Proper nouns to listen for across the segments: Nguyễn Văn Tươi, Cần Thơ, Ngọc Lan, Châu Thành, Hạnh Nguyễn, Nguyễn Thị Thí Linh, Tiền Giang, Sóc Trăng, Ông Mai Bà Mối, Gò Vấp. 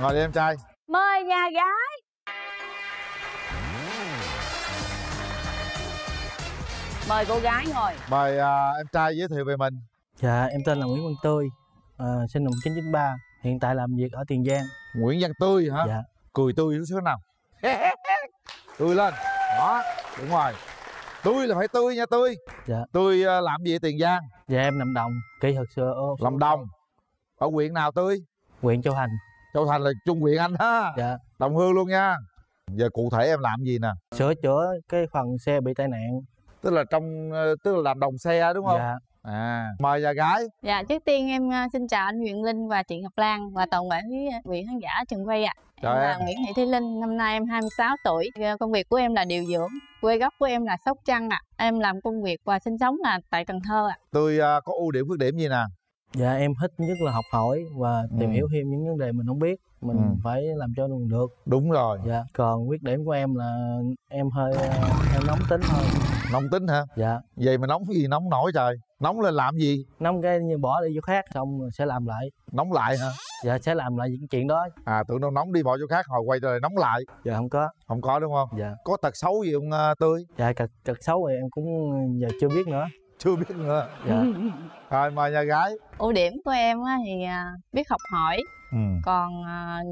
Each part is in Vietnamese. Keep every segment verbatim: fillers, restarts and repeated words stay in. Ngồi đi em trai. Mời nhà gái. Mời cô gái ngồi. Mời à, em trai giới thiệu về mình. Dạ, em tên là Nguyễn Văn Tươi, à, sinh năm một nghìn chín trăm chín mươi ba, hiện tại làm việc ở Tiền Giang. Nguyễn Văn Tươi hả? Dạ. Cười tươi xuống nào. Tươi lên. Đó, đúng rồi. Tươi là phải tươi nha Tươi. Dạ. Tươi làm gì ở Tiền Giang? Dạ, em làm đồng, kỹ thuật sửa ô. Làm đồng. Ở huyện nào Tươi? Huyện Châu Thành. Châu Thành là trung huyện anh ha. Dạ. Đồng hương luôn nha. Giờ cụ thể em làm gì nè? Sửa chữa cái phần xe bị tai nạn. Tức là trong tức là làm đồng xe đúng không? Dạ. À, mời nhà gái. Dạ, trước tiên em xin chào anh Nguyễn Linh và chị Ngọc Lan và toàn thể quý khán giả trường quay ạ. À. Em là em. Nguyễn Thị Thí Linh, năm nay em hai mươi sáu tuổi. Công việc của em là điều dưỡng. Quê gốc của em là Sóc Trăng ạ. À. Em làm công việc và sinh sống là tại Cần Thơ ạ. À. Tôi uh, có ưu điểm khuyết điểm gì nè? Dạ, em thích nhất là học hỏi và tìm ừ. hiểu thêm những vấn đề mình không biết. Mình ừ. phải làm cho mình được. Đúng rồi. Dạ. Còn khuyết điểm của em là em hơi em nóng tính thôi. Nóng tính hả? Dạ. Vậy mà nóng cái gì nóng nổi trời. Nóng lên làm gì? Nóng cái như bỏ đi chỗ khác xong rồi sẽ làm lại. Nóng lại hả? Dạ, sẽ làm lại những chuyện đó. À, tưởng đâu nóng đi bỏ chỗ khác hồi quay trở lại nóng lại. Dạ, không có. Không có đúng không? Dạ. Có tật xấu gì không uh, Tươi? Dạ, tật tật xấu thì em cũng giờ chưa biết nữa. Chưa biết nữa. Dạ. Rồi mời nhà gái. Ưu điểm của em thì biết học hỏi. Ừ. Còn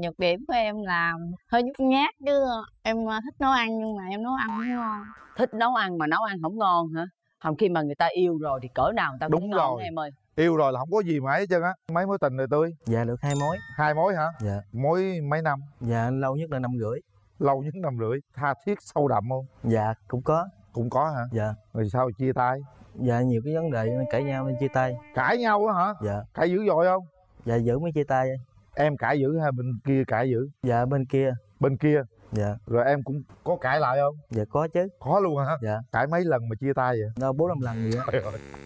nhược điểm của em là hơi nhút nhát, chứ em thích nấu ăn nhưng mà em nấu ăn không ngon. Thích nấu ăn mà nấu ăn không ngon hả? Không, khi mà người ta yêu rồi thì cỡ nào người ta cũng ngon em ơi. Yêu rồi là không có gì mà ấy hết trơn á. Mấy mối tình rồi Tươi? Dạ, được hai mối. Hai mối hả? Dạ. Mối mấy năm? Dạ, lâu nhất là năm rưỡi. Lâu nhất năm rưỡi. Tha thiết sâu đậm không? Dạ, cũng có. Cũng có hả? Dạ. Rồi sao chia tay? Dạ, nhiều cái vấn đề nên cãi nhau nên chia tay. Cãi nhau á hả? Dạ. Cãi dữ dội không? Dạ, dữ mới chia tay. Em cãi dữ hay bên kia cãi dữ? Dạ, bên kia. Bên kia? Dạ. Rồi em cũng có cãi lại không? Dạ, có chứ. Có luôn hả? Dạ. Cãi mấy lần mà chia tay vậy? Đâu, bốn năm lần gì á.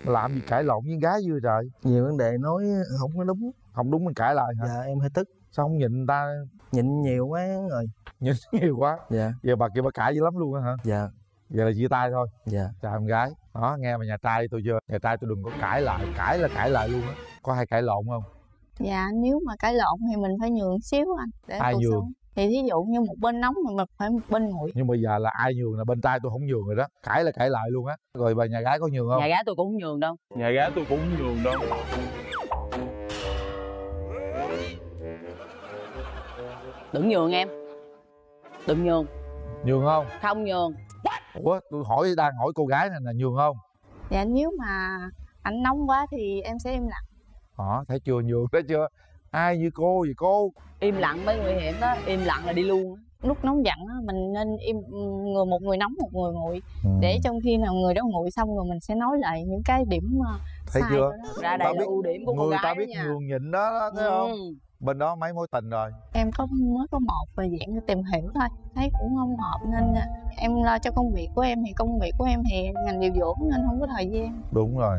Làm gì cãi lộn với gái dữ trời. Nhiều vấn đề nói không có đúng. Không đúng mình cãi lại hả? Dạ, em hơi tức. Sao không nhịn ta? Nhịn nhiều quá rồi. Nhịn nhiều quá? Dạ. Giờ bà kia bà cãi dữ lắm luôn á hả? Dạ. Vậy là chia tay thôi. Dạ. Chào em gái. Đó, nghe mà nhà trai tôi chưa? Nhà trai tôi đừng có cãi lại. Cãi là cãi lại luôn á. Có hay cãi lộn không? Dạ, nếu mà cãi lộn thì mình phải nhường xíu anh. Để ai nhường? Sống. Thì thí dụ như một bên nóng mà mình phải một bên nguội. Nhưng bây giờ là ai nhường là bên trai tôi không nhường rồi đó. Cãi là cãi lại luôn á. Rồi bà nhà gái có nhường không? Nhà gái tôi cũng không nhường đâu. Nhà gái tôi cũng không nhường đâu. Đừng nhường em. Đừng nhường. Nhường không? Không nhường. Ủa, tôi hỏi đang hỏi cô gái này là nhường không? Dạ, nếu mà anh nóng quá thì em sẽ im lặng. Hả? Thấy chưa, nhường đó chưa? Ai như cô vậy cô? Im lặng mới nguy hiểm đó, im lặng là đi luôn. Lúc nóng giận đó, mình nên im, người một người nóng một người nguội. Ừ. Để trong khi nào người đó nguội xong rồi mình sẽ nói lại những cái điểm thấy sai chưa? Đó. Ra đây là ưu điểm của cô gái. Người ta biết nhường nhịn đó, đó thấy ừ. không? Bên đó mấy mối tình rồi? Em có mới có một và dạng tìm hiểu thôi. Thấy cũng không hợp nên em lo cho công việc của em. Thì công việc của em thì ngành điều dưỡng nên không có thời gian. Đúng rồi,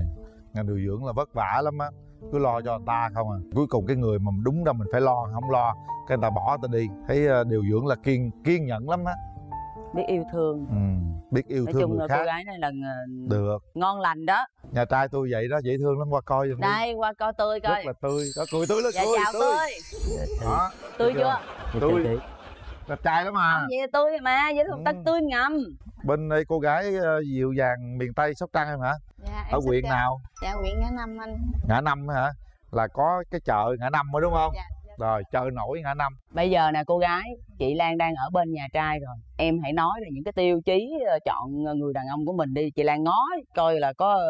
ngành điều dưỡng là vất vả lắm á. Cứ lo cho người ta không à. Cuối cùng cái người mà đúng ra mình phải lo, không lo cái người ta bỏ ta đi. Thấy điều dưỡng là kiên kiên nhẫn lắm á. Biết yêu thương. Ừ, biết yêu nói thương chung người khác. Cô gái này là được ngon lành đó. Nhà trai tôi vậy đó, dễ thương lắm, qua coi giùm đây đi. Qua coi Tươi coi. Rất là tươi đó, cười tươi lắm. Dạ, tươi, chào Tươi. Đó, tươi chưa? Tươi đẹp trai lắm mà. Vậy tươi mà, vậy là tắt tươi ngầm. Bên đây cô gái dịu dàng miền Tây Sóc Trăng em hả? Dạ, em ở huyện nào? Dạ, huyện Ngã Năm anh. Ngã Năm hả? Là có cái chợ Ngã Năm mới đúng không? Dạ. Rồi, chơi nổi Ngã Năm. Bây giờ nè cô gái, chị Lan đang ở bên nhà trai rồi. Em hãy nói là những cái tiêu chí chọn người đàn ông của mình đi. Chị Lan ngó coi là có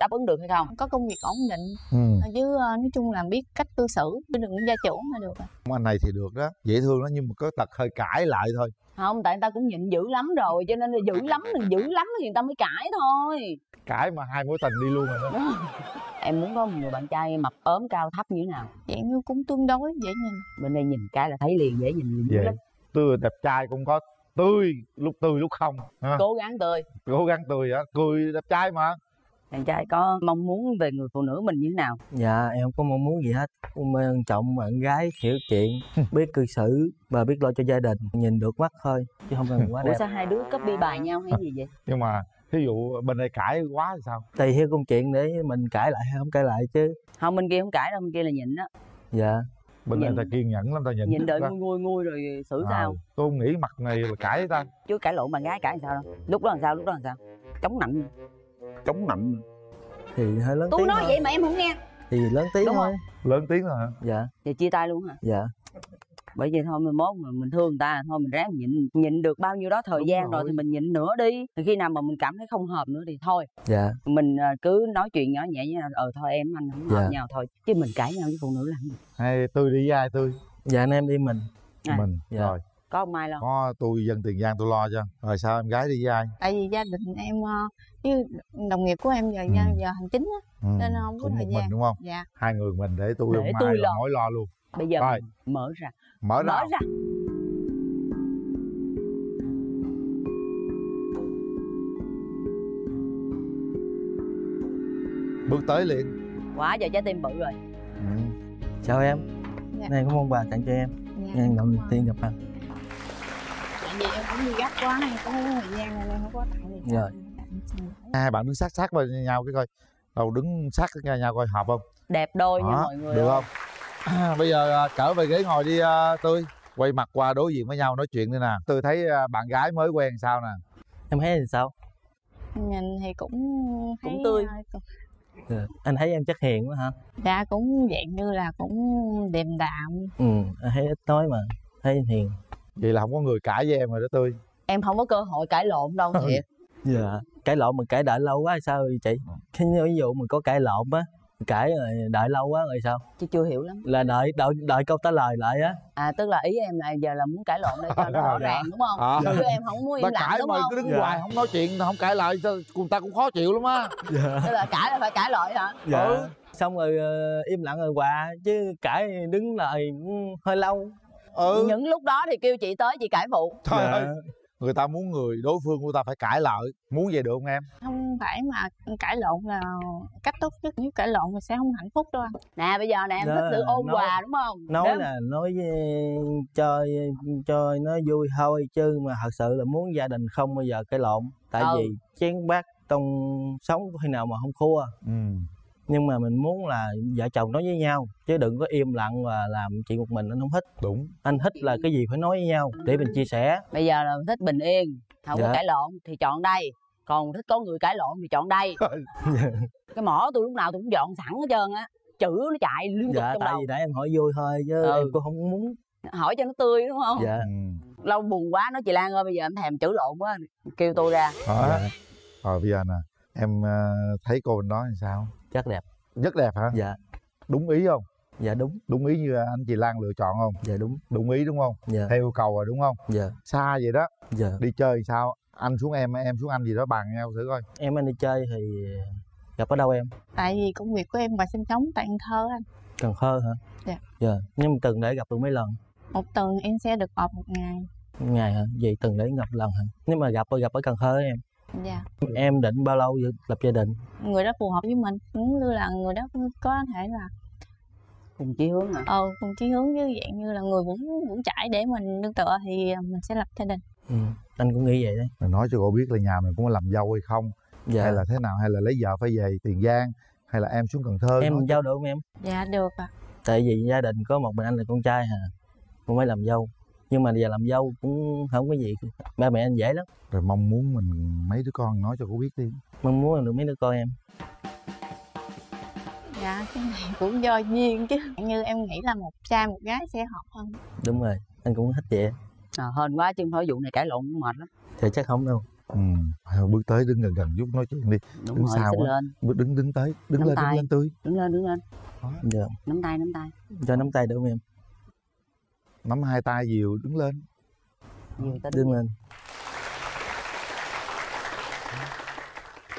đáp ứng được hay không. Có công việc ổn định, ừ. chứ nói chung là biết cách cư xử, chứ đừng gia trưởng là được. Anh này thì được đó, dễ thương đó, nhưng mà có tật hơi cãi lại thôi. Không, tại người ta cũng nhịn dữ lắm rồi, cho nên là dữ lắm, mình dữ lắm thì người ta mới cãi thôi. Cãi mà hai mối tình đi luôn rồi đó. Em muốn có một người bạn trai mập ốm cao thấp như thế nào? Dạng như cũng tương đối dễ nhìn. Bên đây nhìn cái là thấy liền, dễ nhìn nhìn lắm. Tươi đẹp trai cũng có tươi, lúc tươi lúc không ha? Cố gắng tươi. Cố gắng tươi hả? Cười đẹp trai mà. Bạn trai có mong muốn về người phụ nữ mình như thế nào? Dạ, em không có mong muốn gì hết. Quan trọng bạn gái hiểu chuyện, biết cư xử và biết lo cho gia đình. Nhìn được mắt thôi, chứ không cần quá đẹp. Ủa sao hai đứa copy bài nhau hay gì vậy? Nhưng mà ví dụ bên đây cãi quá thì sao? Tùy theo công chuyện để mình cãi lại hay không cãi lại chứ. Không, bên kia không cãi đâu, bên kia là nhịn đó. Dạ. bên đây ta kiên nhẫn lắm, ta nhịn nhịn đợi nguôi nguôi nguôi rồi xử à, sao tôi không nghĩ mặt này là cãi với ta chứ cãi lộn mà gái cãi sao đâu. Lúc đó làm sao, lúc đó làm sao chống nạnh chống nạnh thì hơi lớn tôi tiếng nói thôi. Vậy mà em không nghe thì lớn tiếng đúng thôi không? Lớn tiếng rồi hả? Dạ thì chia tay luôn hả? Dạ bởi vậy thôi, mình mốt mình thương người ta thôi, mình ráng nhịn nhịn được bao nhiêu đó thời đúng gian rồi. Rồi thì mình nhịn nữa đi, thì khi nào mà mình cảm thấy không hợp nữa thì thôi. Dạ mình cứ nói chuyện nhỏ nhẹ với ờ thôi em anh không hợp dạ. nhau thôi, chứ mình cãi nhau với phụ nữ là không. Hay tôi đi với ai? Tôi dạ anh em đi mình à. Mình dạ. Rồi có ông Mai lo, có tôi dân Tiền Giang tôi lo cho. Rồi sao em gái đi với ai? Tại vì gia đình em với đồng nghiệp của em giờ ừ. giờ hành chính á, ừ. nên không có thời gian mình, đúng không? Dạ hai người mình để tôi để ông tôi Mai lo. Mỗi lo luôn. Bây giờ rồi. Mình mở ra mở ra, mở ra. Bước tới liền quá giờ trái tim bự rồi ừ. Chào em dạ. Này có món quà tặng cho em dạ. Em đầu tiên gặp anh tại vì em cũng đi gấp quá em cũng không có thời gian nên em không có tặng gì rồi à, hai bạn đứng sát sát với nhau cái coi đầu đứng sát với nhau coi hợp không đẹp đôi đó, như mọi người được không? À, bây giờ trở về ghế ngồi đi uh, Tươi. Quay mặt qua đối diện với nhau nói chuyện đi nè. Tươi thấy uh, bạn gái mới quen sao nè? Em thấy thì sao? Nhìn thì cũng thấy... cũng tươi ừ. Anh thấy em chất hiền quá hả? Dạ cũng dạng như là cũng điềm đạm. Ừ, anh thấy ít nói mà thấy hiền. Vậy là không có người cãi với em rồi đó Tươi. Em không có cơ hội cãi lộn đâu thiệt. Dạ, cãi lộn mình cãi đợi lâu quá hay sao vậy chị? Ví dụ mình có cãi lộn á cãi rồi đợi lâu quá rồi sao? Chứ chưa hiểu lắm. Là đợi đợi đợi câu trả lời lại á. À tức là ý em là giờ là muốn cãi lộn để cho nó rõ ràng đúng không? À, chứ em không muốn im lặng đúng mà không? Cứ đứng dạ. hoài không nói chuyện không cãi lại người ta cũng khó chịu lắm á. Dạ. Tức là cãi là phải cãi lại hả? Dạ. Ừ. Xong rồi im lặng rồi quà chứ cãi đứng lại hơi lâu. Ừ. Những lúc đó thì kêu chị tới chị cãi phụ. Trời dạ. ơi. Người ta muốn người đối phương của ta phải cãi lại, muốn vậy được không em? Không phải mà cãi lộn là cách tốt nhất, nếu cãi lộn thì sẽ không hạnh phúc đâu anh. Nè bây giờ nè em thích sự ôn hòa đúng không? Nói đúng. Là nói cho cho nó vui thôi chứ mà thật sự là muốn gia đình không bao giờ cãi lộn. Tại ừ. vì chén bát trong sống khi nào mà không khua. Ừ. Nhưng mà mình muốn là vợ chồng nói với nhau chứ đừng có im lặng và làm chuyện một mình, anh không thích. Đúng. Anh thích là cái gì phải nói với nhau để mình chia sẻ. Bây giờ là thích bình yên, không dạ. có cãi lộn thì chọn đây. Còn thích có người cãi lộn thì chọn đây. Dạ. Cái mỏ tôi lúc nào tôi cũng dọn sẵn hết trơn á. Chữ nó chạy liên tục dạ, trong tại đầu. Vì để em hỏi vui thôi chứ ừ. em cũng không muốn. Hỏi cho nó tươi đúng không? Dạ. Lâu buồn quá nói chị Lan ơi bây giờ em thèm chữ lộn quá, kêu tôi ra. Ờ dạ. à, bây giờ nè em thấy cô bên đó thì sao? Rất đẹp. Rất đẹp hả? Dạ. Đúng ý không? Dạ đúng. Đúng ý như anh chị Lan lựa chọn không? Dạ đúng. Đúng ý đúng không? Dạ. Theo yêu cầu rồi đúng không? Dạ. Xa vậy đó. Dạ. Đi chơi sao? Anh xuống em, em xuống anh gì đó bàn nhau thử coi. Em anh đi chơi thì gặp ở đâu em? Tại vì công việc của em và sinh sống tại Cần Thơ anh. Cần Thơ hả? Dạ. Dạ. Nhưng mà từng để gặp được mấy lần? Một tuần em sẽ được họp một ngày. Một ngày hả? Vậy từng để gặp lần hả? Nhưng mà gặp gặp ở Cần Thơ em. Dạ. Em định bao lâu lập gia đình? Người đó phù hợp với mình, cũng như là người đó có thể là cùng chí hướng hả? Ờ, cùng chí hướng với dạng như là người cũng cũng trải để mình nương tựa thì mình sẽ lập gia đình. Ừ, anh cũng nghĩ vậy đấy. Mình nói cho cô biết là nhà mình cũng có làm dâu hay không? Dạ. Hay là thế nào, hay là lấy vợ phải về Tiền Giang, hay là em xuống Cần Thơ? Em làm dâu được không em? Dạ được ạ. À. Tại vì gia đình có một mình anh là con trai hả? Cũng phải làm dâu. Nhưng mà giờ làm dâu cũng không có gì, ba mẹ anh dễ lắm. Rồi mong muốn mình mấy đứa con nói cho cô biết đi. Mong muốn là được mấy đứa con em. Dạ, cái này cũng do duyên chứ. Như em nghĩ là một trai một gái sẽ hợp hơn. Đúng rồi, anh cũng thích vậy. À, hên quá chứ hỏi vụ này cãi lộn cũng mệt lắm. Thì chắc không đâu. Ừ, bước tới đứng gần gần chút nói chuyện đi. Đúng đứng rồi, sao quá. Lên. Đứng đứng tới, đứng nắm lên, tay. Đứng lên tươi. Đứng lên, đứng lên. Dạ. Nắm tay, nắm tay. Cho nắm tay được không em? Nắm hai tay dìu đứng lên. Dìu ta đứng lên.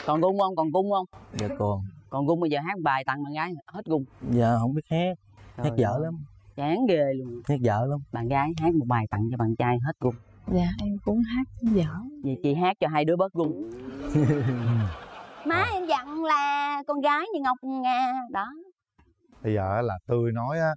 Còn gung không? Còn gung không? Dạ còn. Còn gung bây giờ hát bài tặng bạn gái hết gung. Dạ không biết hát. Trời hát dở lắm. Chán ghê luôn. Hát dở lắm. Bạn gái hát một bài tặng cho bạn trai hết gung. Dạ em cũng hát cũng dở. Vậy chị hát cho hai đứa bớt gung. Má em dặn là con gái như ngọc ngà đó. bây giờ là Tươi nói á,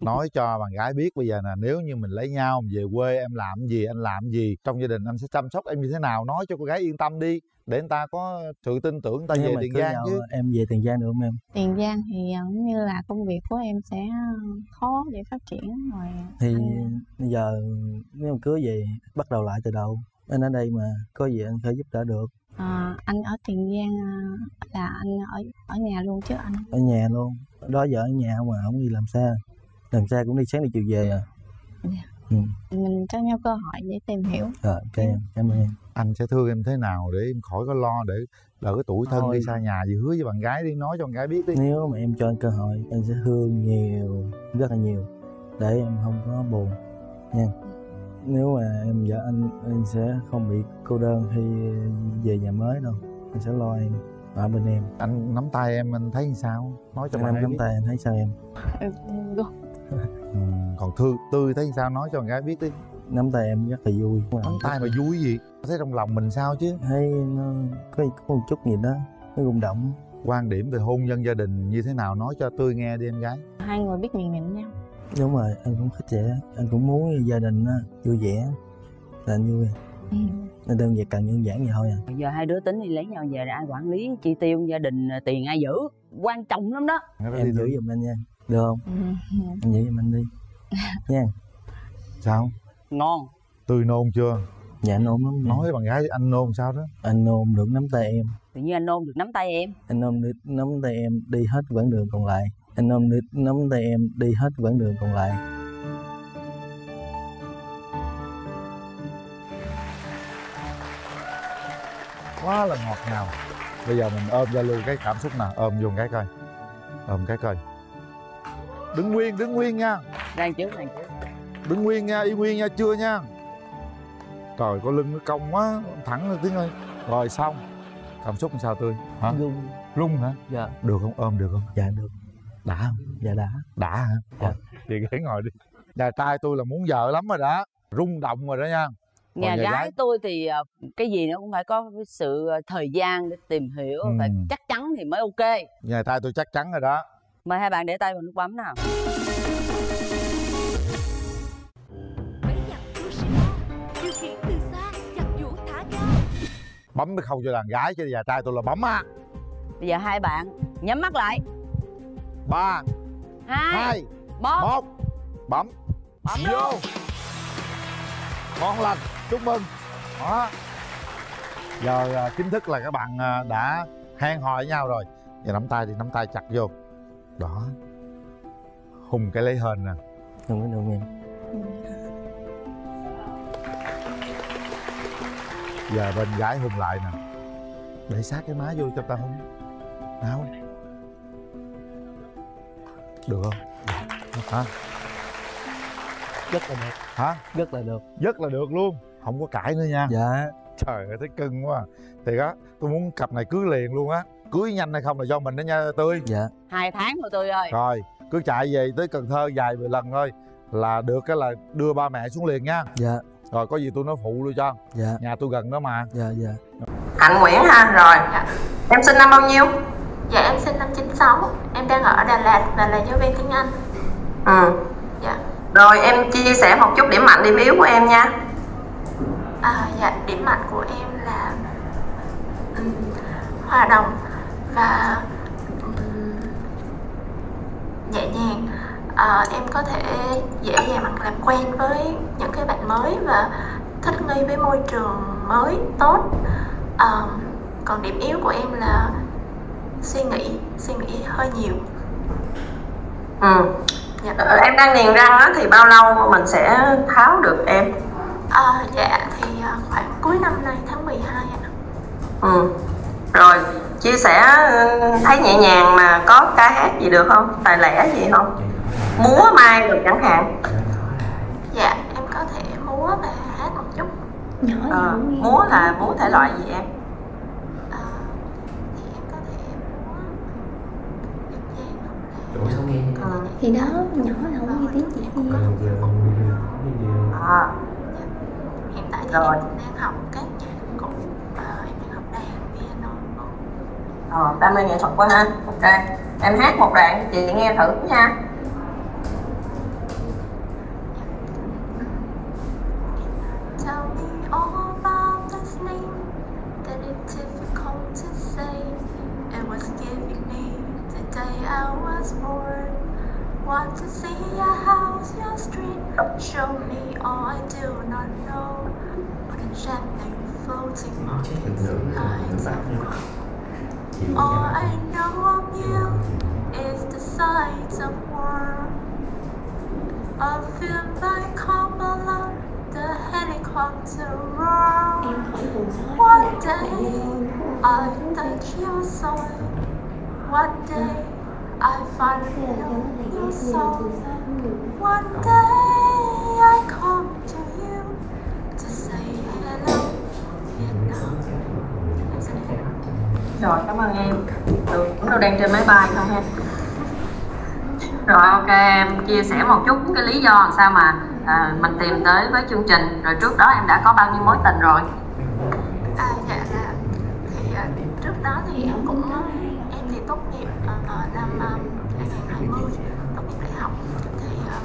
nói cho bạn gái biết bây giờ là nếu như mình lấy nhau về quê em làm gì, anh làm gì, trong gia đình anh sẽ chăm sóc em như thế nào, nói cho cô gái yên tâm đi để người ta có sự tin tưởng người ta. Nếu về Tiền Giang chứ em về Tiền Giang được không em? Tiền Giang thì cũng như là công việc của em sẽ khó để phát triển rồi. Thì anh... bây giờ nếu em cưới về bắt đầu lại từ đầu, anh ở đây mà có gì anh phải giúp đỡ được. À, anh ở Tiền Giang là anh ở ở nhà luôn chứ anh? Ở nhà luôn, đó giờ ở nhà mà không đi làm xa, làm xa cũng đi sáng đi chiều về à. Yeah. Ừ. Mình cho nhau cơ hội để tìm hiểu. Rồi, ok em, cảm ơn em. Anh sẽ thương em thế nào để em khỏi có lo, để đỡ cái tuổi thân thôi. Đi xa nhà gì hứa với bạn gái đi, nói cho bạn gái biết đi. Nếu mà em cho anh cơ hội, anh sẽ thương nhiều, rất là nhiều, để em không có buồn nha. Nếu mà em vợ anh, anh sẽ không bị cô đơn khi về nhà mới đâu. Anh sẽ lo em, ở bên em. Anh nắm tay em, anh thấy sao? Nói cho em nắm biết. Tay anh thấy sao em? Ừ. Còn thương Tươi thấy sao, nói cho con gái biết đi. Nắm tay em rất là vui. Nắm tay mà vui gì? Thấy trong lòng mình sao chứ? Thấy nó có một chút gì đó, nó rung động. Quan điểm về hôn nhân gia đình như thế nào nói cho Tươi nghe đi em gái. Hai người biết nhịn nhịn nhau. Đúng rồi, anh cũng thích vậy. Anh cũng muốn gia đình vui vẻ là anh vui. Ừ. Đơn giản, cần đơn giản vậy thôi à. Bây giờ hai đứa tính đi lấy nhau về rồi ai quản lý chi tiêu gia đình, tiền ai giữ, quan trọng lắm đó. Em giữ giùm anh nha, được không? Ừ. Em giữ giùm anh đi nha. Sao? Ngon. Tươi nôn chưa? Dạ nôn lắm. Nói với bạn gái anh nôn sao đó? Anh nôn được nắm tay em. Tự nhiên anh nôn được nắm tay em. Anh nôn được nắm tay em đi hết quãng đường còn lại. Anh nôn được nắm tay em đi hết quãng đường còn lại. Quá là ngọt ngào. Bây giờ mình ôm ra luôn cái cảm xúc nào, ôm vô cái coi. Ôm cái coi. Đứng nguyên, đứng nguyên nha. Đang chứ, đang chứ. Đứng nguyên nha, y nguyên nha, chưa nha. Trời, có lưng nó cong quá, thẳng lên Tiếng ơi. Rồi xong. Cảm xúc làm sao Tươi? Hả? Rung. Rung hả? Dạ. Được không? Ôm được không? Dạ được. Đã không? Dạ đã. Đã hả? Dạ. Thì ghế ngồi đi. Nhà trai tôi là muốn vợ lắm rồi đó. Rung động rồi đó nha. Nhà, nhà gái, gái tôi thì cái gì nó cũng phải có sự thời gian để tìm hiểu. Ừ. Phải chắc chắn thì mới ok. Nhà trai tôi chắc chắn rồi đó. Mời hai bạn để tay vào nút bấm nào. Bấm mới không cho đàn gái chứ nhà trai tôi là bấm á. Bây giờ hai bạn nhắm mắt lại. Ba, hai, hai một. một Bấm. Bấm vô luôn. Ngon lành, chúc mừng. Đó. Giờ chính thức là các bạn đã hẹn hò với nhau rồi. Giờ nắm tay thì nắm tay chặt vô. Đó. Hùng cái lấy hên nè. Đừng có đụng em. Giờ bên gái Hùng lại nè. Để sát cái má vô cho ta Hùng. Nào. Được không? Hả? Rất là được. Hả? Rất là được. Rất là được luôn. Không có cãi nữa nha. Dạ. Trời ơi, thấy cưng quá à. Thì đó, tôi muốn cặp này cưới liền luôn á. Cưới nhanh hay không là do mình đó nha Tươi. Dạ. Hai tháng rồi Tươi ơi. Rồi, cứ chạy về tới Cần Thơ vài mười lần thôi. Là được cái là đưa ba mẹ xuống liền nha. Dạ. Rồi có gì tôi nói phụ luôn cho. Dạ. Nhà tôi gần đó mà. Dạ dạ. Hạnh Nguyễn ha, rồi. Dạ. Em sinh năm bao nhiêu? Dạ em sinh năm chín sáu. Em đang ở Đà Lạt, là là giáo viên tiếng Anh. Ừ. Dạ. Rồi em chia sẻ một chút điểm mạnh điểm yếu của em nha. À, dạ điểm mạnh của em là um, hòa đồng và um, nhẹ nhàng. À, em có thể dễ dàng làm quen với những cái bạn mới và thích nghi với môi trường mới tốt. À, còn điểm yếu của em là suy nghĩ suy nghĩ hơi nhiều. Ừ. Dạ, em đang niềng răng á, thì bao lâu mình sẽ tháo được em? À, dạ thì khoảng cuối năm nay tháng mười hai ạ. Ừ. Rồi chia sẻ thấy nhẹ nhàng mà có ca hát gì được không? Tài lẻ gì không? Múa mai được chẳng hạn. Dạ em có thể múa và hát một chút. À, múa là múa thể loại gì em? À, thì em có thể múa không nghe. Ừ. Thì đó nhỏ là không nghe tiếng Việt gì. À. Hiện tại thì rồi. Em đang học các nhạc cụ. Em đang học đàn piano. Ờ, đam mê nghệ thuật quá ha. Ok. Em hát một đoạn cho chị nghe thử nha. Want to see your house, your street, show me all I do not know. But enchanting floating markets nights. All I know of you is the sights of war. A film by Kamala, the helicopter roar. One day I thank you so. One day I find you, you so. One day I come to you to say hello Vietnam. Rồi, cảm ơn em. Ừ, chúng tôi đang trên máy bay thôi ha. Rồi, ok, em chia sẻ một chút cái lý do làm sao mà à, mình tìm tới với chương trình. Rồi trước đó em đã có bao nhiêu mối tình rồi? À, dạ là thì à, trước đó thì em cũng em thì tốt nghiệp năm hai không hai không, tốt nghiệp đại học. Thì um,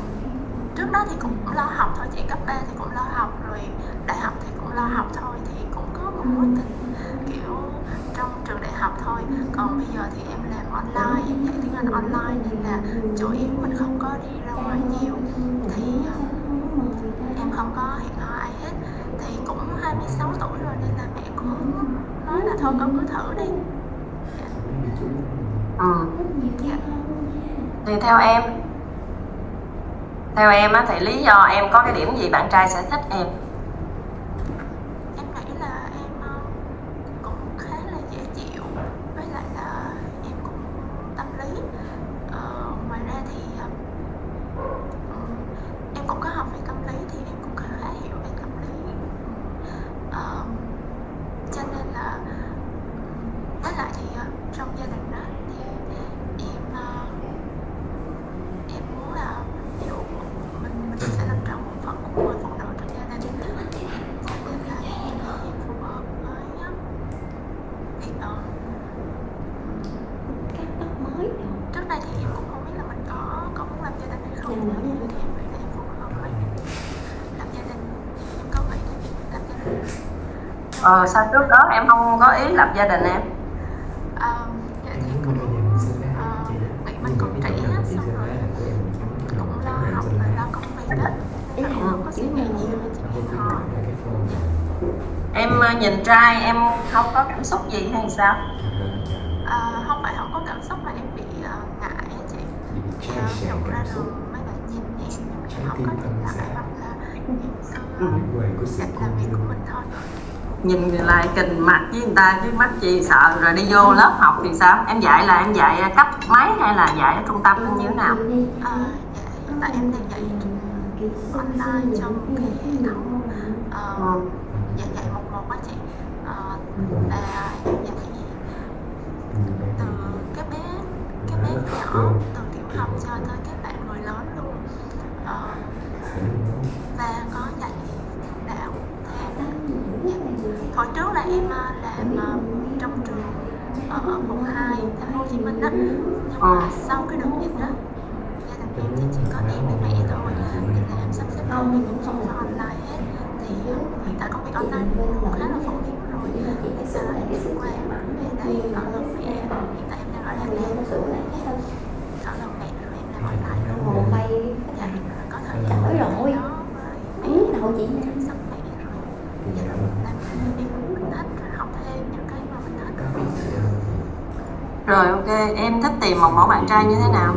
trước đó thì cũng lo học thôi chị, cấp ba thì cũng lo học, rồi đại học thì cũng lo học thôi. Thì cũng có một mối tình kiểu trong trường đại học thôi. Còn bây giờ thì em làm online, em dạy tiếng Anh online nên là chủ yếu mình không có đi ra ngoài nhiều. Thì um, em không có hẹn hò ai hết. Thì cũng hai mươi sáu tuổi rồi nên là mẹ cũng nói là thôi con cứ thử đi. Ừ. Thì theo em Theo em á, thì lý do em có cái điểm gì bạn trai sẽ thích em? Em nghĩ là em cũng khá là dễ chịu, với lại là em cũng tâm lý. ờ, Ngoài ra thì em cũng có học về tâm lý thì em cũng khá hiểu về tâm lý. ờ, Cho nên là với lại thì trong gia đình Ờ, sao trước đó em không có ý lập gia đình em? À, dạ thì cũng bị mình cũng trễ hết, xong rồi cũng lo học rồi lo công việc hết, không có suy nghĩ gì về chuyện hẹn hò. Em nhìn trai em không có cảm xúc gì hay sao? À, không phải không có cảm xúc mà em bị uh, ngại á chị. Em uh, ra đường mấy bạn nhìn em, em không có nhìn lại hoặc là em cứ làm việc của mình thôi. Nhìn lại kình mặt với người ta chứ mắt chị sợ. Rồi đi vô lớp học thì sao? Em dạy là em dạy cấp mấy hay là dạy ở trung tâm như thế nào? À, dạ, tại em đang dạy online trong cái hệ thống uh, dạy dạy một một á chị. uh, Là em dạy từ các bé các bé nhỏ, từ tiểu học cho tới các bạn người lớn luôn. uh, Và có dạy đạo theo. Hồi trước là em làm trong trường ở quận hai thành phố Hồ Chí Minh đó. Nhưng mà sau cái đợt dịch đó, gia đình em thì chỉ có em với mẹ thôi, nên là em sắp xếp công việc cũng không có online hết. Thì hiện tại công việc online cũng khá là phổ biến rồi. Thì sau đó em sẽ qua em về đây ở lớp với em. Hiện tại em đang ở Đà Lạt, ở lớp mẹ rồi em làm online luôn. Dạ, có thời gian đó với mẹ chăm sóc mẹ rồi. Dạ, làm em cũng thích học thêm những cái mà mình thích. Rồi ok, em thích tìm một mẫu bạn trai như thế nào?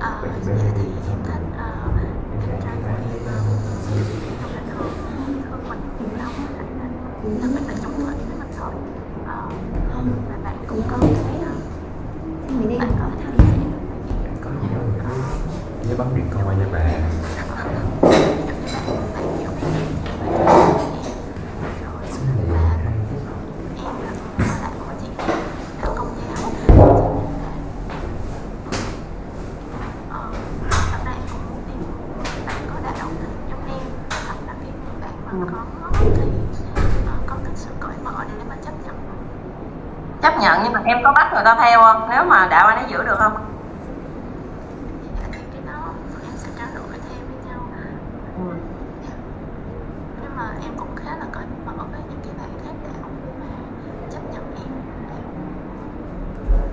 À, dạ thì em thích uh, bạn trai của em uh, thương, thương mình nhiều lắm, là mình là chung thuận với mình thôi. Và uh, bạn cũng có cái uh, bạn có tham gia có nhiều với bấm điện coi nha bạn. chấp nhận, nhưng mà em có bắt người ta theo không? Nếu mà đạo anh ấy giữ được không? Cái đó em sẽ trao đổi thêm với nhau. Ừ. Nhưng mà em cũng khá là cởi mở với những cái bạn khác đạo mà chấp nhận em.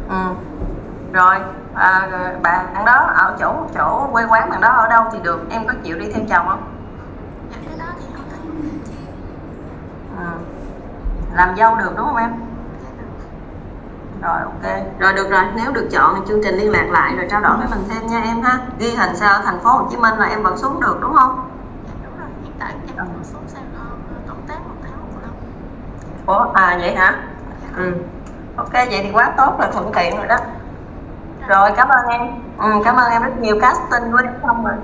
Ừ. Rồi, à, bạn đó ở chỗ chỗ quê quán bạn đó ở đâu thì được, em có chịu đi theo chồng không? Dạ, cái đó thì không thấy. Ừ. Làm dâu được đúng không em? Rồi ok, rồi được rồi, nếu được chọn chương trình liên lạc lại rồi trao đổi với mình thêm nha em ha. Ghi hình sao ở thành phố Hồ Chí Minh là em vẫn xuống được đúng không? Dạ đúng rồi, hiện tại em vẫn xuống sang tổng tác một tháng một năm. Ủa, à vậy hả? Ừ. Ok, vậy thì quá tốt là thuận tiện rồi đó. Rồi, cảm ơn em. Ừ, cảm ơn em rất nhiều, casting với không ạ.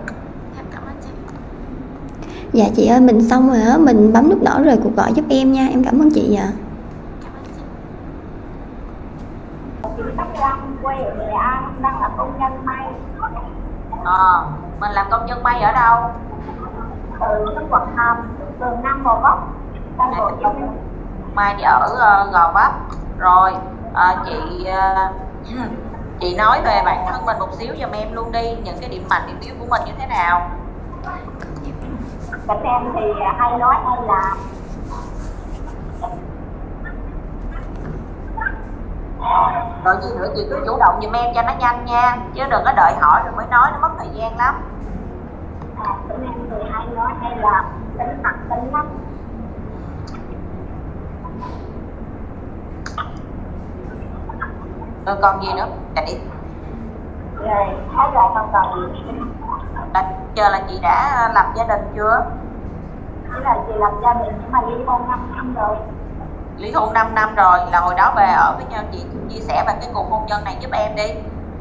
Dạ chị ơi, mình xong rồi á, mình bấm nút đỏ rời cuộc gọi giúp em nha, em cảm ơn chị ạ. Đang làm công nhân may. Ờ, mình làm công nhân may ở đâu? Ở Quảng Nam, đường Nam Gò Vấp. Mai thì ở uh, Gò Vấp. Rồi, uh, chị uh, chị nói về bản thân mình một xíu giùm em luôn đi, những cái điểm mạnh điểm yếu của mình như thế nào? Bản em thì hay nói hay là rồi gì nữa chị cứ chủ động giùm em cho nó nhanh nha, chứ đừng có đợi hỏi rồi mới nói, nó mất thời gian lắm. À, tính em thì hay nói hay là tính mặt tính lắm. Rồi còn gì nữa chị? Rồi hết rồi, không còn gì. Là chờ là chị đã lập gia đình chưa? Chứ là chị lập gia đình nhưng mà ly hôn năm năm rồi. Ly hôn năm năm rồi, là hồi đó về ở với nhau. Chị chia sẻ về cái cuộc hôn nhân này giúp em đi.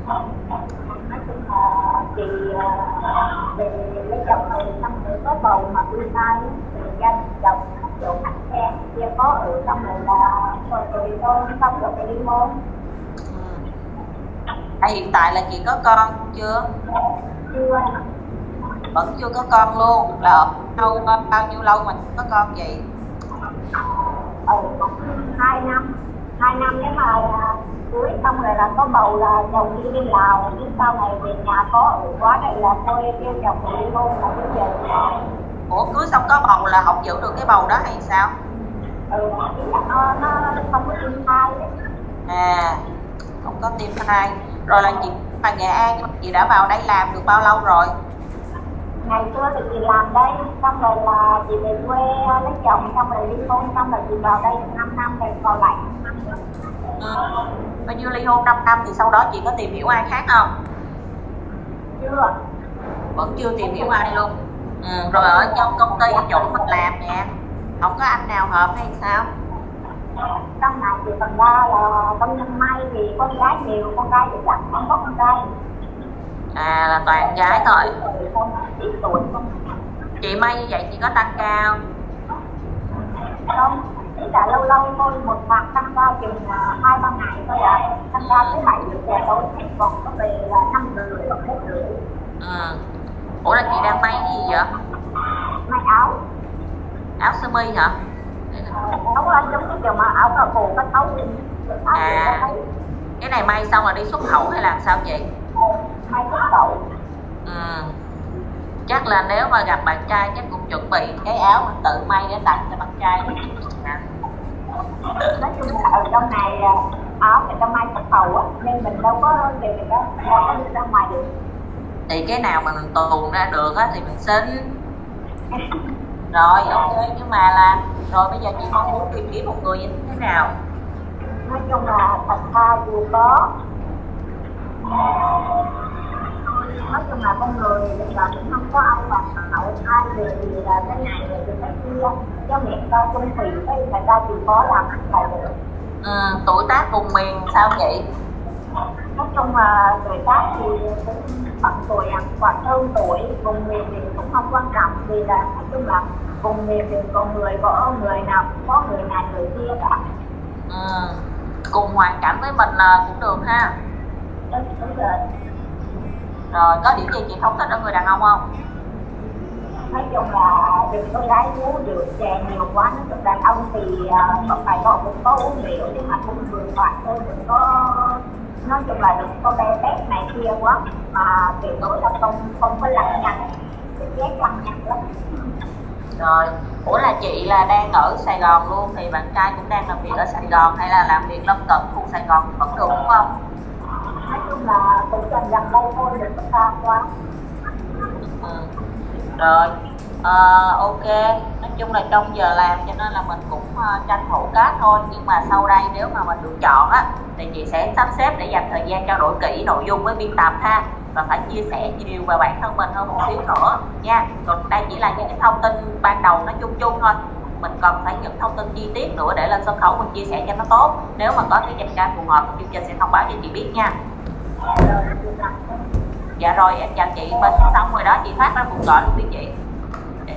Nói chung là chị về lấy chồng này xong rồi có bầu mà tương lai thì gia đình chồng không chịu hạnh xe kia có ở trong này là rồi rồi đi hôn xong rồi đi hôn. À, hiện tại là chị có con chưa? Chưa. Vẫn chưa có con luôn, là đâu bao nhiêu lâu mình có con vậy? Ừ, hai năm, hai năm nếu mà cưới xong rồi là có bầu là chồng đi bên Lào, nhưng sau này về nhà có ở quá đây là tôi kêu chồng đi hôn là bây giờ. Ủa cưới xong có bầu là không giữ được cái bầu đó hay sao? Ừ, nó, nó không có tim thai. À, không có tim thai. Rồi là chị mà Nghệ An, chị đã vào đây làm được bao lâu rồi? Ngày xưa thì chị làm đây, xong rồi là chị về quê lấy chồng, xong rồi ly hôn, xong rồi chị vào đây năm năm rồi còn lại năm năm. Ừ. Bây giờ ly hôn năm năm thì sau đó chị có tìm hiểu ai khác không? Chưa. Vẫn chưa tìm hiểu ai luôn. Ừ. Rồi ở trong công ty chỗ mình làm nè, không có anh nào hợp hay sao? Trong này thì phần đa là công nhân may thì con gái nhiều, con gái thì chẳng không có con trai. À là toàn gái thôi. Chị may như vậy chị có tăng cao không? Chỉ là lâu lâu thôi, một tháng tăng cao chừng hai ba ngày thôi ạ. À. Tăng cao tới bảy giờ trời tối, còn có về là năm rưỡi hoặc bốn rưỡi. Ừ. Ủa là chị đang may gì vậy? May áo. Áo sơ mi hả? Áo anh giống cái kiểu mà áo cà cổ có áo gì? À. Cái này may xong là đi xuất khẩu hay làm sao vậy? May xuất khẩu. Ừ. Chắc là nếu mà gặp bạn trai chắc cũng chuẩn bị cái áo mình tự may để tặng cho bạn trai. Nói chung là ở trong này áo người ta may xuất khẩu á, nên mình đâu có thì người ta đâu có đi ra ngoài được. Thì cái nào mà mình tuồn ra được á thì mình xin. Rồi ok, nhưng mà là rồi bây giờ chị mong muốn tìm kiếm một người như thế nào? Nói chung là thật tha vừa có. Nói chung là con người là cũng không có ai hoàn hảo, ai người thì là cái này người thì cái kia, chứ miệng ta chung thủy với người ta thì có làm ăn lại được. Ừ, tuổi tác cùng miền sao vậy? Nói chung là tuổi tác thì cũng bằng tuổi khoảng hơn tuổi, cùng miền thì cũng không quan trọng, vì là nói chung là cùng miền thì con người có người nào cũng có người này người kia cả. Ừ, cùng hoàn cảnh với mình là cũng được ha. Đúng, đúng rồi. Rồi, có điểm gì chị không thích ở người đàn ông không? Nói chung là một thì con gái uống rượu chè nhiều quá, nó được đàn ông thì một ngày họ cũng có uống rượu nhưng mà cũng vừa phải thôi, đừng có nói chung là đừng có bê bét này kia quá, mà tuyệt đối là không không có lằng nhằng, cái ghét lằng nhằng lắm. Rồi, ủa là chị là đang ở Sài Gòn luôn thì bạn trai cũng đang làm việc ở Sài Gòn hay là làm việc lân cận khu Sài Gòn thì vẫn được đúng không? Nói chung là cũng gần gần đây thôi, đừng có xa quá. Ừ. Rồi, à, ok, nói chung là trong giờ làm cho nên là mình cũng uh, tranh thủ cá thôi. Nhưng mà sau đây nếu mà mình được chọn á thì chị sẽ sắp xếp để dành thời gian trao đổi kỹ nội dung với biên tập ha, và phải chia sẻ nhiều về bản thân mình hơn một xíu nữa nha. Còn đây chỉ là những thông tin ban đầu nó chung chung thôi, mình còn phải những thông tin chi tiết nữa để lên sân khấu mình chia sẻ cho nó tốt. Nếu mà có cái chàng trai phù hợp chương trình sẽ thông báo cho chị biết nha. Dạ rồi, em chào chị, bên xong rồi đó chị phát ra cuộc gọi luôn đi chị. Để...